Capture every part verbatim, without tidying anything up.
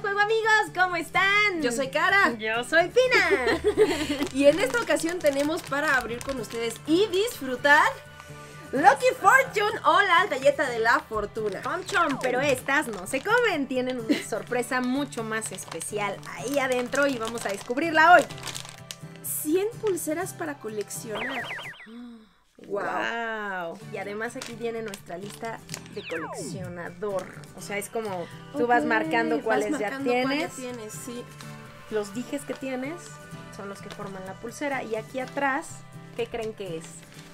Juego Amigos, ¿cómo están? Yo soy Cara. Yo soy Pina. Y en esta ocasión tenemos para abrir con ustedes y disfrutar Lucky Fortune o la galleta de la fortuna. Chom chom, pero estas no se comen, tienen una sorpresa mucho más especial ahí adentro y vamos a descubrirla hoy. cien pulseras para coleccionar. Wow. wow. Y además aquí viene nuestra lista de coleccionador. O sea, es como tú okay, vas marcando cuáles vas marcando ya tienes. Cuál ya tienes sí. Los dijes que tienes son los que forman la pulsera. Y aquí atrás, ¿qué creen que es?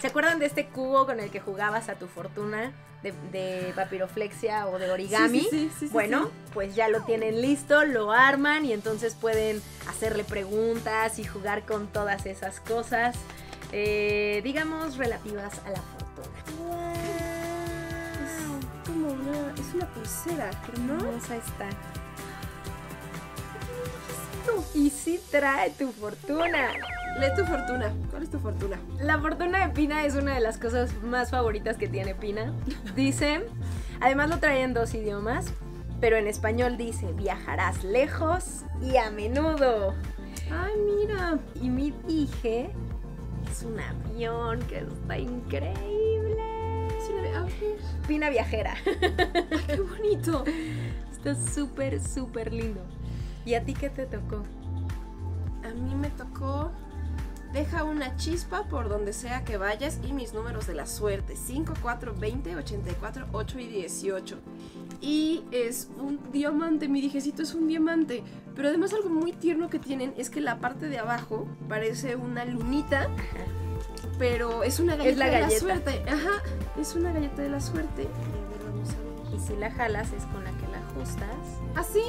¿Se acuerdan de este cubo con el que jugabas a tu fortuna de, de papiroflexia o de origami? Sí, sí, sí, sí, bueno, sí, sí. Pues ya lo tienen listo, lo arman y entonces pueden hacerle preguntas y jugar con todas esas cosas. Eh, digamos, relativas a la fortuna. Wow. Es como una, es una pulsera, ¿no? Hermosa está. ¿Qué es esto? Y sí trae tu fortuna. Lee tu fortuna. ¿Cuál es tu fortuna? La fortuna de Pina es una de las cosas más favoritas que tiene Pina. Dice, además lo trae en dos idiomas, pero en español dice, viajarás lejos y a menudo. Ay, mira. Y mi dije... Es un avión que está increíble. Es una... A ver. Pina viajera. Ay, ¡qué bonito! Está súper, súper lindo. ¿Y a ti qué te tocó? A mí me tocó... Deja una chispa por donde sea que vayas y mis números de la suerte. cinco, cuatro, veinte, ochenta y cuatro, ocho y dieciocho. Y es un diamante, mi dijecito es un diamante. Pero además algo muy tierno que tienen es que la parte de abajo parece una lunita. Ajá. Pero es una galleta, es la galleta de la suerte. Ajá, es una galleta de la suerte. A ver, vamos a ver. Y si la jalas es con la que la ajustas. ¿Así?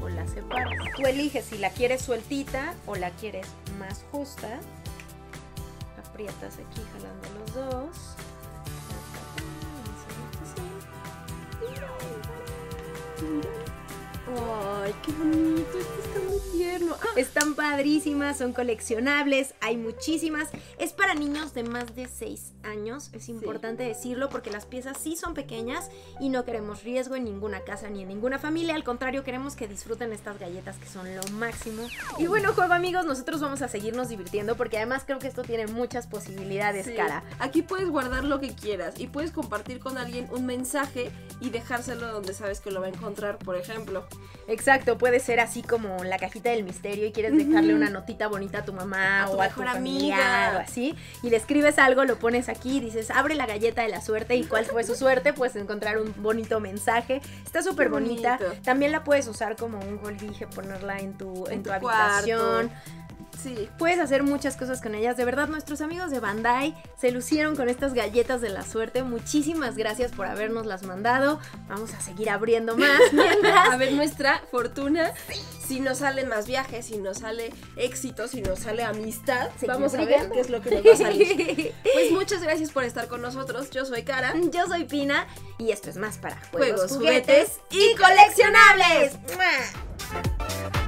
O la separas. Tú eliges si la quieres sueltita o la quieres más justa. Aprietas aquí jalando los dos. ¡Ay, qué bonito! Este está muy tierno. ¡Ah! Están padrísimas, son coleccionables, hay muchísimas. Es para niños de más de seis años, es importante sí. decirlo porque las piezas sí son pequeñas y no queremos riesgo en ninguna casa ni en ninguna familia. Al contrario, queremos que disfruten estas galletas que son lo máximo. Y bueno, Juego Amigos, nosotros vamos a seguirnos divirtiendo porque además creo que esto tiene muchas posibilidades, sí. Cara. Aquí puedes guardar lo que quieras y puedes compartir con alguien un mensaje y dejárselo donde sabes que lo va a encontrar, por ejemplo. Exacto, puede ser así como la cajita del misterio y quieres dejarle una notita bonita a tu mamá a tu o mejor a tu familiar, amiga o así, y le escribes algo, lo pones aquí, dices, abre la galleta de la suerte y cuál fue su suerte, puedes encontrar un bonito mensaje, está súper bonita, también la puedes usar como un goldije, ponerla en tu, en en tu, tu habitación. Cuarto. Sí. Puedes hacer muchas cosas con ellas. De verdad, nuestros amigos de Bandai se lucieron con estas galletas de la suerte. Muchísimas gracias por habernos las mandado. Vamos a seguir abriendo más mientras. A ver nuestra fortuna. Sí. Si nos salen más viajes, si nos sale éxito, si nos sale amistad, seguimos vamos a ver qué es lo que nos va a salir. Pues muchas gracias por estar con nosotros. Yo soy Cara. Yo soy Pina. Y esto es más para Juegos, Juegos Juguetes y Coleccionables. ¡Mua!